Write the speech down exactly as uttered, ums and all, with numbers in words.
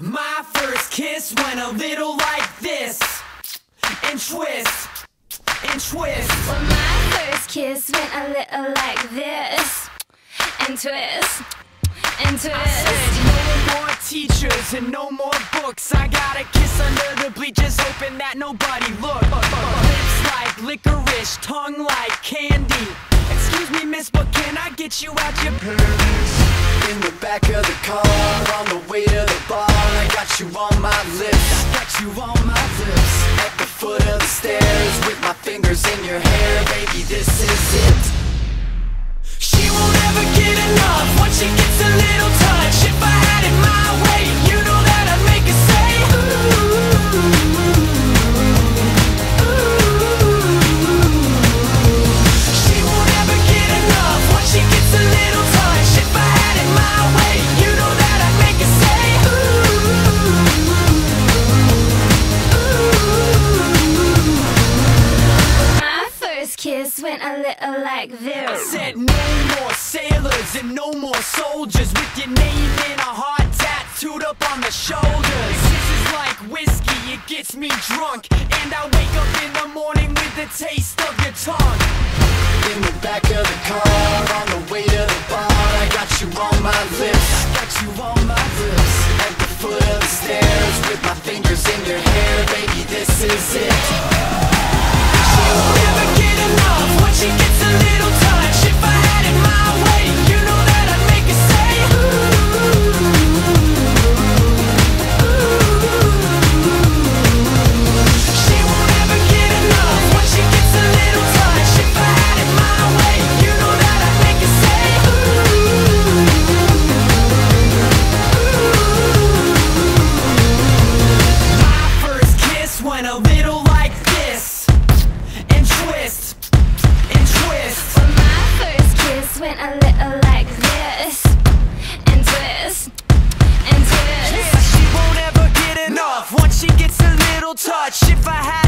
My first kiss went a little like this, and twist, and twist. Well, my first kiss went a little like this, and twist, and twist. I said no more teachers and no more books. I got a kiss under the bleachers, hoping that nobody looked. Lips like licorice, tongue like candy. Excuse me, miss, but can I get you out your purse? In the back of the car, on the way to the bar, I got you on my lips, I got you on my lips. At the foot of the stairs, with my fingers in your hair, baby, this is it. She won't ever get enough, once she gets a little touch. If I had it my way, you know that I'd make her say, ooh, ooh. She won't ever get enough, once she gets a little touch. If I had it my way, you know that I'd make her say, ooh, ooh. My first kiss went a little like this. I said no more sailors and no more soldiers, with your name in a heart tattooed up on the shoulders. This is like whiskey, it gets me drunk, and I wake up in the morning with the taste of your tongue. In the back of the car, on the way to the bar, I got you on my lips, I got you on my lips. At the foot of the stairs, with my fingers in your hair, baby, this is it. She won't ever get enough, when she gets a little touch. If I had it my way, you know that I'd make her say, ooh, ooh. She won't ever get enough, when she gets a little touch. If I had it my way, you know that I'd make her say, ooh, ooh. My first kiss went a little like this, and twist, and twist. Went a little like this, and twist, and twist. Yeah, she won't ever get enough, once she gets a little touch. If I had